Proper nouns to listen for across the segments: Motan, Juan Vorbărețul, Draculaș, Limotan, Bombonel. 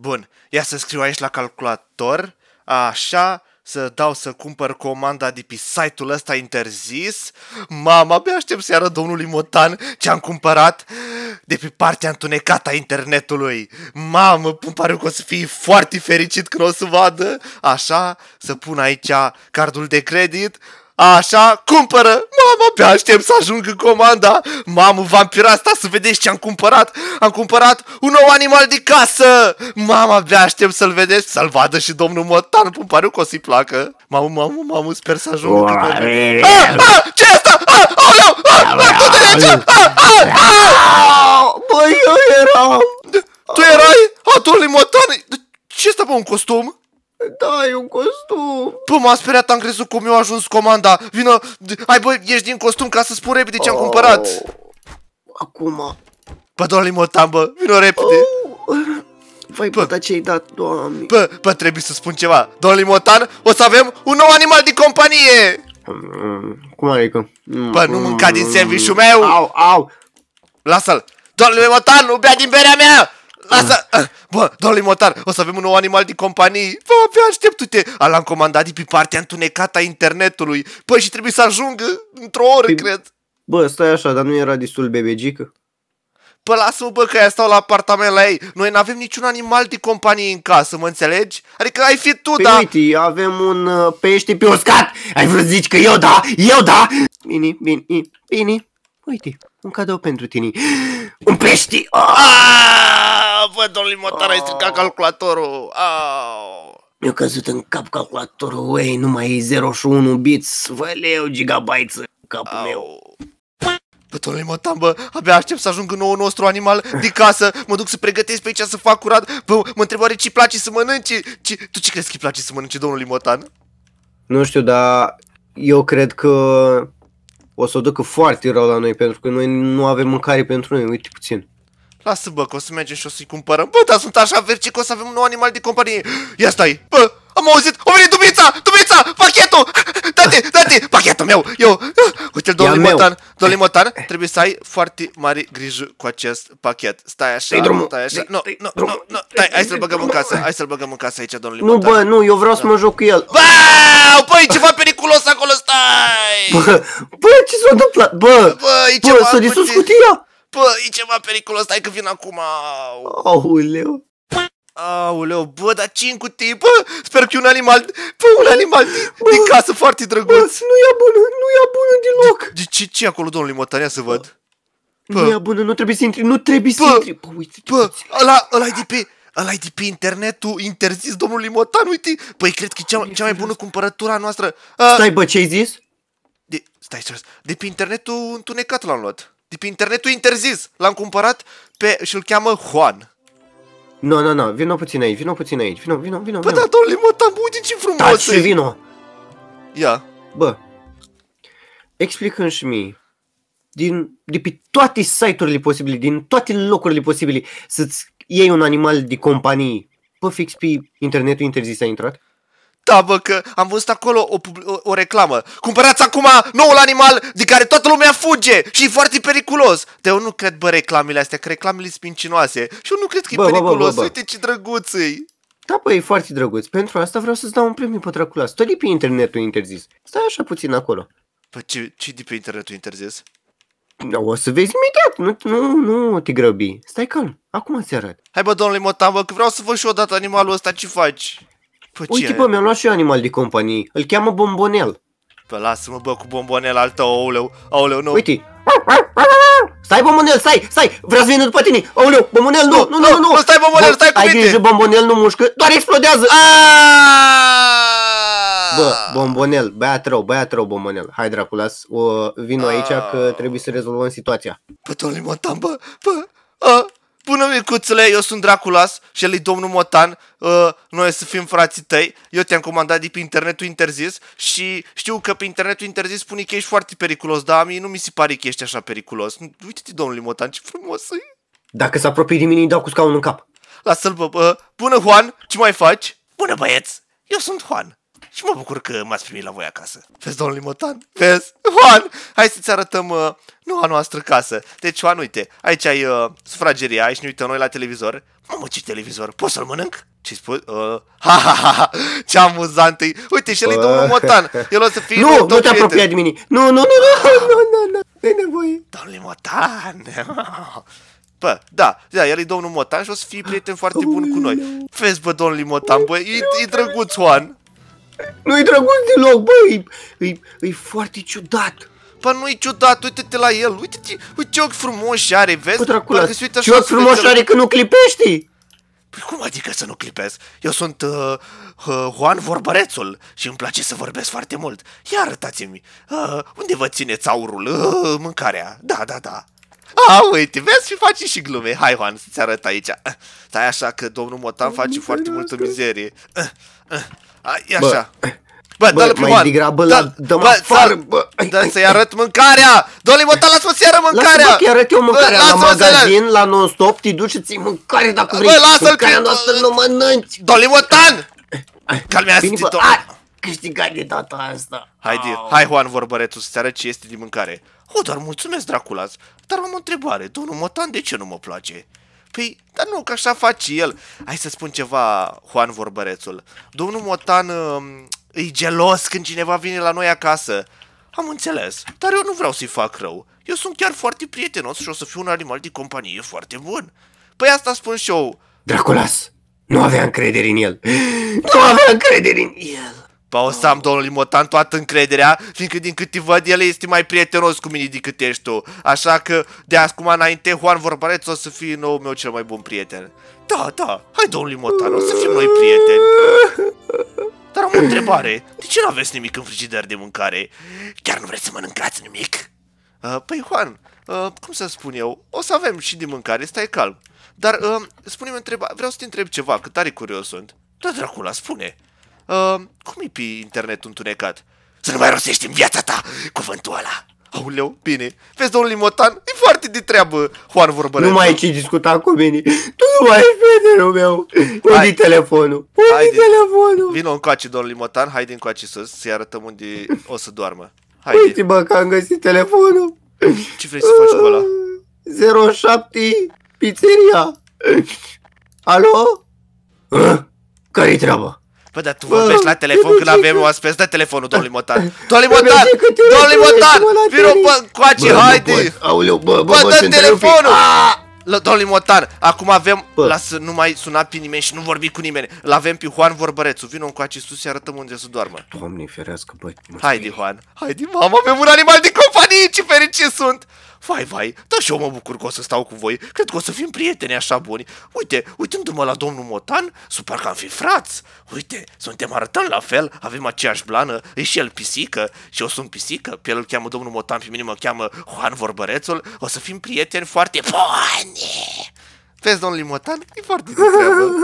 Bun, ia să scriu aici la calculator, așa, să dau să cumpăr comanda de pe site-ul ăsta interzis. Mama, abia aștept să-i arăt domnului Motan ce-am cumpărat de pe partea întunecată a internetului. Mamă, îmi pare că o să fie foarte fericit când o să vadă. Așa, să pun aici cardul de credit. Așa, cumpără! Mamă, pe aștept să ajungă comanda! Mamă, vampira asta, să vedeți ce am cumpărat! Am cumpărat un nou animal de casă! Mama, pe aștept să-l vedeți, să-l vadă și domnul Motan, îmi pare că o să-i placă! Mamă, mamă, mamă, sper să ajungă! Ce e asta? Aoleu! Tu de aici! Băi, eu eram! Tu erai? A, domnule Motan! Ce e asta, bă, un costum? Da, e un costum. Pă, m-am speriat, am crezut cum eu a ajuns comanda. Vină, hai băi, ieși din costum ca să spun repede ce-am cumpărat. Acum. Bă, doamne Limotan, bă, vină repede. Vai, bă, dar ce-i dat, doamne? Bă, trebuie să spun ceva. Doamne Limotan, o să avem un nou animal de companie. Cum adică? Bă, nu mânca din sandwich-ul meu. Au. Lasă-l. Doamne Limotan, nu bea din berea mea. Lasă! Bă, domnule Motan, o să avem un nou animal din companie. Bă, abia aștept-te. L-am comandat de pe partea întunecată a internetului. Bă, și trebuie să ajungă într-o oră, cred. Bă, stai așa, dar nu era destul bebegică? Bă, lasă-mă, bă, că aia stau la apartament la ei. Noi n-avem niciun animal de companie în casă, mă înțelegi? Adică ai fi tu, da? Uite, avem un pește pe uscat. Ai vrut să zici că eu, da? Eu, da? Bine. Uite, un cadou pentru tine. Un pește! Bă, domnul Limotan, ai stricat calculatorul! Mi-a căzut în cap calculatorul, uei, numai e 0 și 1 bits, văleu, gigabytes în capul meu. Bă, domnul Limotan, bă, abia aștept să ajung în nou nostru animal de casă, mă duc să pregătesc pe aici să fac curat, bă, mă întreb oare ce-i place să mănânce? Tu ce crezi că-i place să mănânce, domnul Limotan? Nu știu, dar eu cred că o să o ducă foarte rău la noi, pentru că noi nu avem mâncare pentru noi, uite puțin. Lasă, bă, că o să mergem și o să-i cumpărăm. Bă, dar sunt așa verici că o să avem un nou animal de companie. Ia stai, bă, am auzit, o venit Dubița, pachetul, dă-te, pachetul meu, eu. Uite-l, domnul Limotan, trebuie să ai foarte mare grijă cu acest pachet. Stai așa, nu, hai să-l băgăm în casă, aici, domnul Limotan. Nu, bă, nu, eu vreau să mă joc cu el. Bă, băi, ceva periculos acolo, stai. Bă, ce s-a întâmplat, bă, s-a distrus cutia. Bă, e ceva periculos, stai că vin acum. Aoleu. Aoleu, bă, dar ce-i în cutii? Bă, sper că e un animal, bă, un animal din casă foarte drăguț. Nu e bună deloc. De ce acolo, domnul Limotan, să văd? Nu e bună, nu trebuie să intri. Bă, uite, ăla-i de pe internetul interzis, domnul Limotan, uite. Păi, cred că e cea mai bună cumpărătura noastră. Stai, bă, ce-ai zis? De pe internetul întunecat l-am luat. De pe internetul interzis, l-am cumpărat pe și-l cheamă Juan. Nu, vino puțin aici, vino. Bă, da, domnule Motan, bă, uite ce frumos e! Da, ce vino! Ia! Bă, explică-mi și mie, de pe toate site-urile posibile, din toate locurile posibile, să-ți iei un animal de companie, bă, fix pe internetul interzis a intrat? Da, bă, că am văzut acolo o reclamă. Cumpărați acum noul animal de care toată lumea fuge și e foarte periculos. Dar eu nu cred, bă, reclamele astea, că reclamele sunt mincinoase. Și eu nu cred că e periculos, uite ce drăguț e. Da, bă, e foarte drăguț. Pentru asta vreau să-ți dau un premiu pe Draculaș. Stai de pe internetul interzis. Stai așa puțin acolo. Bă, ce de pe internetul interzis? O să vezi imediat, nu te grăbi. Stai calm, acum ți arăt. Hai, bă, domnule Motan, bă, că vreau să văd și odată animalul ăsta, ce faci? Uite, bă, mi-am luat și eu animal de companie. Îl cheamă Bombonel. Bă, lasă-mă, bă, cu Bombonel al tău, aoleu, nu. Uite. Stai, Bombonel, stai. Vreau să vină după tine. Aoleu, Bombonel, nu. Stai, Bombonel, stai cu mine. Ai grijă, Bombonel nu mușcă, doar explodează. Bă, Bombonel, băiat rău, Bombonel. Hai, Draculaș, vino aici că trebuie să rezolvăm situația. Bă, domnule Motan, bă. Bună, micuțule, eu sunt Draculaș și el e domnul Motan, noi să fim frații tăi, eu te-am comandat de pe internetul interzis și știu că pe internetul interzis spune că ești foarte periculos, dar mie nu mi se pare că ești așa periculos. Uite-te, domnule Motan, ce frumos e! Dacă se apropie de mine, îi dau cu scaunul în cap. Lasă-l, bă. Bună, Juan, ce mai faci? Bună, băieț, eu sunt Juan și mă bucur că m-ați primit la voi acasă. Vezi, domnule Motan, vezi? Juan, hai să-ți arătăm noua noastră casă. Deci, Juan, uite, aici ai sufrageria, aici ne uităm noi la televizor. Mamă, ce televizor, poți să-l mănânc? Ce spui? Ha, ha, ha, ce amuzant e. Uite, și el e domnul Motan. El o să fie... Nu, nu te apropia de mine. Nu, nu, nu, nu, nu, nu, nu, nu-i nevoie. Domnul Motan. Bă, da, el e domnul Motan și o să fie prieten foarte bun cu noi. Vezi, bă, domnul Motan, bă, e drăguț, Juan. Nu-i drăguț deloc, bă, e foarte ciudat. Bă, nu-i ciudat, uite-te la el, uite ce ochi frumoși are, vezi? Bă, Draculaș, ce ochi frumoși are că nu clipești? Păi cum adică să nu clipesc? Eu sunt Juan Vorbărețul și îmi place să vorbesc foarte mult. Ia arătați-mi, unde vă țineți aurul, mâncarea? Da. A, uite, vezi și faci și glume. Hai, Juan, să-ți arăt aici. Stai așa că domnul Motan face foarte multă mizerie. Ia așa. Bă, dă-l pe Juan. Dă-mă afară, bă. Dă-mi să-i arăt mâncarea. Domnule Motan, lasă-mă să-i arăt mâncarea. Lasă-mă că-i arăt eu mâncarea la magazin, la non-stop. Te duci și ți-i mâncare dacă vrei. Bă, lasă-l că... Mâncarea noastră nu mănânci. Domnule Motan! Calmează-te, domnule. Câștigat de data asta. Hai, Juan Vorbărețul, să-ți arăt ce este din mâncare. O, doar mulțumesc, Draculaș. Dar am o întrebare. Domnul Motan, de ce nu mă place? Păi, dar nu, că așa face el. Hai să spun ceva, Juan Vorbărețul. Domnul Motan e gelos când cineva vine la noi acasă. Am înțeles, dar eu nu vreau să-i fac rău. Eu sunt chiar foarte prietenos și o să fiu un animal de companie foarte bun. Păi asta spun și eu. Draculaș, nu avea încredere în el. Nu avea încredere în el. Ba, o să am, domnul Limotan, toată încrederea, fiindcă din cât te văd, el este mai prietenos cu mine decât ești tu. Așa că, de acum înainte, Juan Vorbăreț o să fie nou meu cel mai bun prieten. Da, hai, domnul Limotan, o să fim noi prieteni. Dar am o întrebare, de ce nu aveți nimic în frigider de mâncare? Chiar nu vreți să mănâncați nimic? Păi, Juan, cum să spun eu, o să avem și de mâncare, stai calm. Dar, spune-mi întrebare, vreau să te întreb ceva, că tare curios sunt. Da, Dracula, spune. Cum e pe internetul întunecat? Să nu mai rosești în viața ta cuvântul ăla. Auleu, bine. Vezi, domnul Limotan, e foarte de treabă, Juan Vorbărețul. Nu mai ai ce discuta cu mine. Tu nu mai ești prietenul meu. Pune telefonul. Pune telefonul. Vino încoace, domnul Limotan. Haide încoace sus, să-i arătăm unde o să doarmă. Haide. Uite, bă, că am găsit telefonul. Ce vrei să faci cu ăla? 07 Pizzeria. Alo? Care-i treaba? Bă, dar tu vorbești la telefon când avem oaspeți. Dă telefonul, domnului Motan. Domnului Motan! Vino, bă, coace, haide! Aoleu, bă, dă telefonul! Domnului Motan, acum avem... Lasă, nu mai suna pe nimeni și nu vorbi cu nimeni. L-avem pe Juan Vorbărețul. Vino încoace sus și arătăm unde să doarmă. Doamne ferească, bă. Haide, Juan. Haide, mamă, avem un animal de companie. Ce fericit sunt! Vai, da, și eu mă bucur că o să stau cu voi. Cred că o să fim prieteni așa buni. Uite, uitându-mă la domnul Motan, super că am fi frați. Uite, suntem, arătăm la fel, avem aceeași blană. E și el pisică și eu sunt pisică. Pe el îl cheamă domnul Motan, pe mine mă cheamă Juan Vorbărețul. O să fim prieteni foarte buni. Vezi, domnul Motan? E foarte de treabă.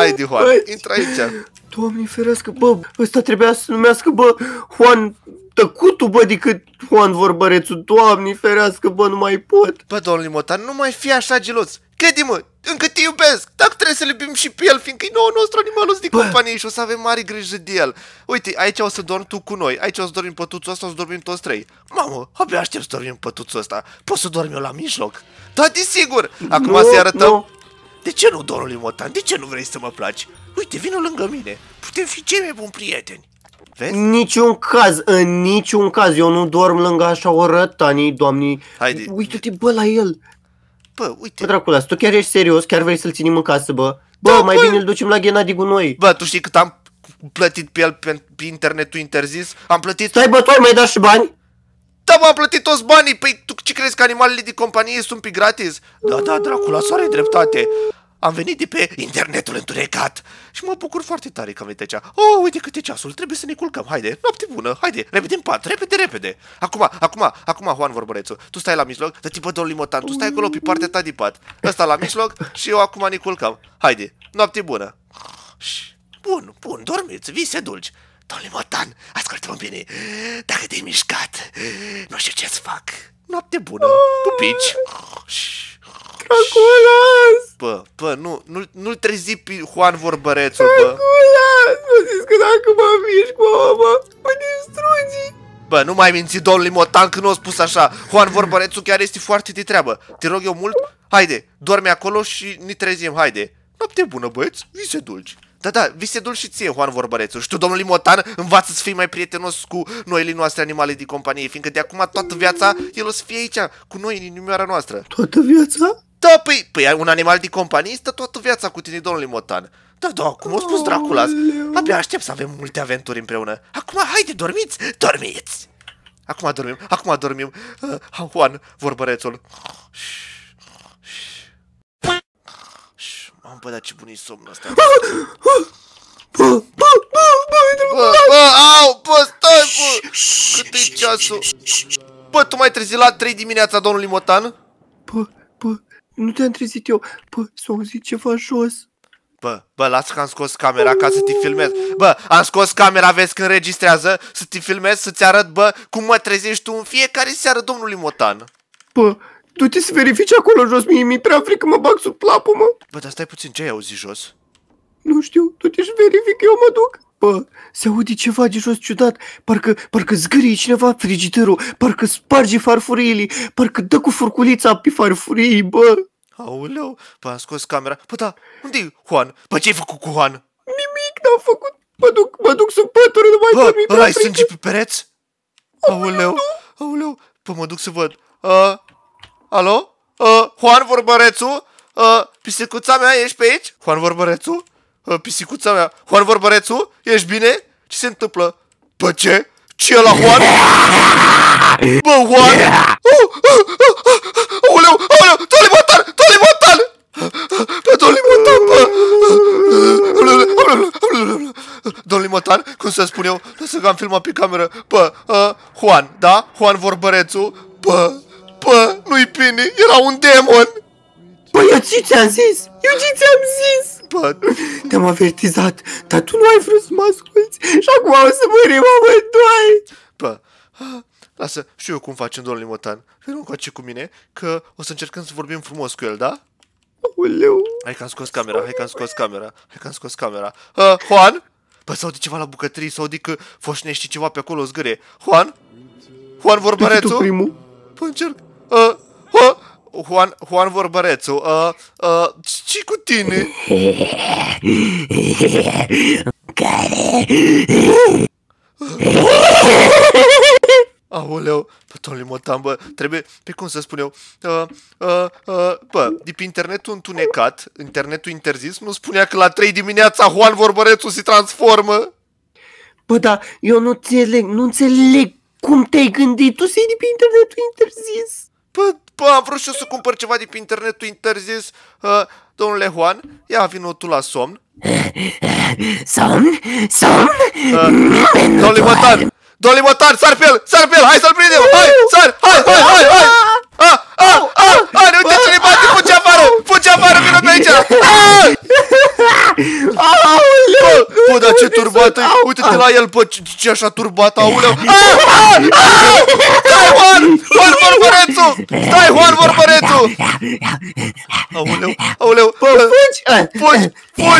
Hai, de Juan, intră aici. Doamne ferească, bă, ăsta trebuia să numească, bă, Juan... Tăcutul, bă, decât Juan Vorbărețul. Doamne ferească, bă, nu mai pot. Bă, domnul Limotan, nu mai fi așa gelos. Crede-mă, încă te iubesc. Dacă trebuie să-l iubim și pe el, fiindcă e noul nostru animal de companie și o să avem mare grijă de el. Uite, aici o să dormi tu cu noi. Aici o să dormim pătuțul ăsta, o să dormim toți trei. Mamă, abia aștept să dormim pătuțul ăsta. Poți să dormi eu la mijloc? Da, desigur. Acum să-i arătăm. No. De ce nu, domnul Limotan? De ce nu vrei să mă placi? Uite, vină lângă mine. Putem fi cei mai buni prieteni. Vezi? Niciun caz, în niciun caz. Eu nu dorm lângă așa o rătanii, doamne. Uite-te, bă, la el. Bă, uite. Bă, Draculaș, tu chiar ești serios? Chiar vrei să-l ținem în casă, bă? Bă, da, mai bine îl ducem la Ghenadi cu noi. Bă, tu știi cât am plătit pe el pe internetul interzis? Am plătit... Stai, bă, tu ai mai dat și bani? Da, m-am plătit toți banii. Păi, tu ce crezi că animalele de companie sunt pe gratis? Da, Draculaș, are dreptate. Am venit de pe internetul întunecat și mă bucur foarte tare că am venit aici. Oh, uite cât e ceasul, trebuie să ne culcăm. Haide, noapte bună, haide, repede în pat, repede. Acum, Juan Vorbărețul, tu stai la mijloc, dă-te, bă, domnul Limotan, tu stai acolo pe partea ta de pat. Ăsta la mijloc și eu acum ne culcăm. Haide, noapte bună. Bun, dormiți, vise dulci. Domnul Limotan, ascultă-mă bine, dacă te-ai mișcat, nu știu ce-ți fac. Noapte bună, pupici. Draculaș! Bă, nu-l trezi pe Juan Vorbărețul, bă! Draculaș! Nu zici că dacă mă mișc, mă distrugi! Bă, nu mai minți, domnul Limotan, că nu o spus așa. Juan Vorbărețul chiar este foarte de treabă. Te rog eu mult, haide, dormi acolo și ne trezim, haide. Noapte bună, băieți, vise dulci. Da, da, vise dulci și ție, Juan Vorbărețul. Și tu, domnul Limotan, învață să fii mai prietenos cu noile noastre animale de companie, fiindcă de acum toată viața el o să fie aici, cu noi, în inimioara noastră. Toată viața? Da, păi un animal de companie stă toată viața cu tine, domnul Limotan. Da, da, cum a spus Draculaș. Abia aștept să avem multe aventuri împreună. Acum, haide, dormiți, dormiți! Acum dormim, acum dormim. Juan Vorbărețul. Mamă, bă, dar ce bun e somnul ăsta. Bă, au, bă, stai, bă! Cât e ceasul? Bă, tu m-ai trezit la 3 dimineața, domnul Limotan? Bă, nu te-am trezit eu. Bă, s-a auzit ceva jos. Bă, lasă că am scos camera ca să te filmez. Bă, am scos camera, vezi că înregistrează, să te filmez, să-ți arăt, bă, cum mă trezești tu în fiecare seară, domnul Limotan. Bă, du-te să verifici acolo jos, mi-e prea frică, mă bag sub plapă, mă. Bă, dar stai puțin, ce ai auzit jos? Nu știu, du-te și verific, eu mă duc. Bă, se aude ceva de jos ciudat, parcă zgârie cineva frigiderul, parcă sparge farfuriile, parcă dă cu furculița pe farfurii, bă. Aoleu, bă, am scos camera. Bă, da, unde-i Juan? Bă, ce-ai făcut cu Juan? Nimic n-am făcut. Mă duc să-mi pătură, nu mai pot. Bă, ăla ai sânge pe pereți? Aoleu, bă, mă duc să văd. Alo? Juan Vorbărețul? Pisicuța mea, ești pe aici? Juan Vorbărețul? Pisicuța mea. Juan Vorbărețul? Ești bine? Ce se întâmplă? Bă, ce? Ce e ăla, Juan? Bă, Juan! Aoleu! Domnul Limotan! Bă, domnul Limotan, bă! Domnul Limotan, cum să spun eu? Lăsă că am filmat pe cameră. Bă, Juan, da? Juan Vorbărețul? Bă, nu-i bine, era un demon! Bă, eu ce ți-am zis? Bă, te-am avertizat, dar tu nu ai vrut să mă asculti și acum o să mărim amândoi! Bă, lasă, știu eu cum facem, domnul Limotan. Vino încoace cu mine, că o să încercăm să vorbim frumos cu el, da? Aoleu! Hai că am scos camera. Juan? Bă, s-aude ceva la bucătărie, s-aude că foșnește ceva pe acolo, zgârie. Juan? Juan Vorbărețul? Tu primul? Bă, încerc. Juan Vorbărețul, ce-i cu tine? Care? Aoleu, bă, domnul Limotan, bă, trebuie, pe cum să spun eu, bă, de pe internetul întunecat, internetul interzis, nu spunea că la 3 dimineața Juan Vorbărețul se transformă? Bă, da, eu nu înțeleg cum te-ai gândit, tu să iei de pe internetul interzis? Bă, am vrut și eu să cumpăr ceva de pe internetul interzis. Domnule Juan, ia vino tu la somn. Somn? Domnul Limotan! Domnul Limotan, sar pe el, hai să-l prindem, hai! A, ne uite ce-l-i bate, fugi afară, vină pe aici! Aoleu! Bă, dar ce turbat, uite-te la el, bă, ce așa turbat, aoleu! Stai, Juan Vorbărețul! Aoleu! Bă, fugi! Aoleu,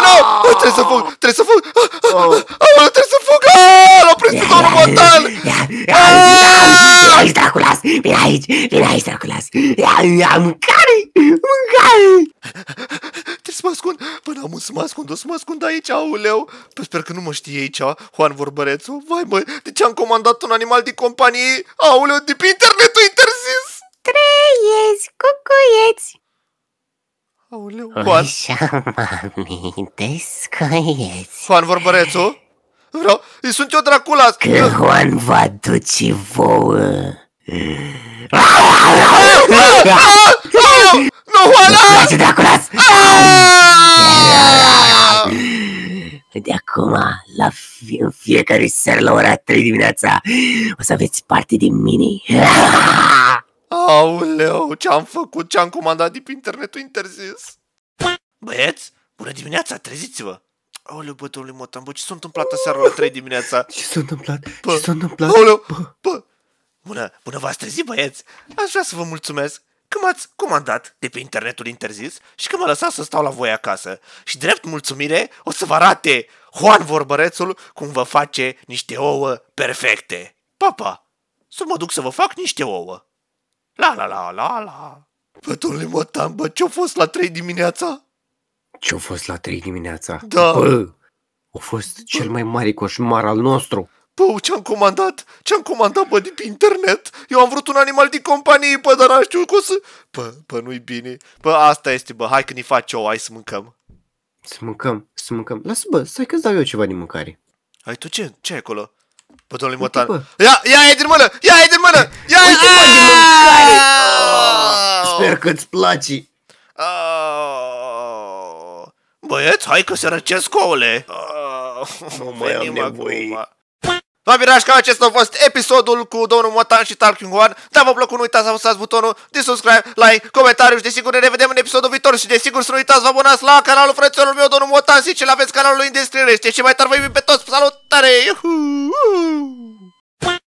nu! Trebuie să fug! Aoleu, trebuie să fug! L-a prins pe domnul Motan! Vin aici, Draculaș! Mâncare! Trebuie să mă ascund! Până am să mă ascund, o să mă ascund aici, aoleu! Păi sper că nu mă știe aici, Juan Vorbărețul. Vai, măi, de ce am comandat un animal de companie? Aoleu, de pe internetul interzis! Trăieți, cucuieți! Aoleu, Juan! Juan Vorbărețul? Vreau, sunt eu, Draculaș! Că Juan va duce vouă! Nu, Juan! Îți place, Draculaș? De acum, în fiecare seară la ora 3 dimineața, o să aveți parte de mine! Aoleu, ce-am făcut, ce-am comandat de pe internetul interzis? Băieți, bună dimineața, treziți-vă! Aoleu, bă, domnul Limotan, bă, ce s-a întâmplat aseară la 3 dimineața? Ce s-a întâmplat? Aoleu, bă! Bună v-ați trezit, băieți! Aș vrea să vă mulțumesc că m-ați comandat de pe internetul interzis și că mă lăsați să stau la voi acasă. Și drept mulțumire o să vă arate Juan Vorbărețul cum vă face niște ouă perfecte. Papa, să mă duc să vă fac niște ouă. La la la la la. Bă, domnule Motan, bă, ce-a fost la 3 dimineața? Ce-a fost la 3 dimineața? Da. Bă, a fost cel mai mare coșmar al nostru. Bă, ce-am comandat, bă, de pe internet. Eu am vrut un animal din companie, bă, dar n-am știut cum să... Bă, nu-i bine. Bă, asta este, bă, hai că ni faci ouă, hai să mâncăm. Să mâncăm. Lasă, bă, stai că-ți dau eu ceva de mâncare. Hai, tu ce? Ce ai acolo? Bă, domnule Motan. Ia, e din mână! Uite, bă, de mâncare! Sper că-ți place. Băieți, hai că se răcesc ouăle. Nu mai am nevoie. Vă miraj că acesta a fost episodul cu domnul Motan și Talking Juan. Dacă v-a plăcut, nu uitați să apăsați butonul de subscribe, like, comentariu și desigur ne revedem în episodul viitor. Și desigur să nu uitați să vă abonați la canalul frățiorul meu, domnul Motan, și ce l-aveți canalul lui în descriere. Și mai tare vă iubim pe toți, salutare! Iuhu!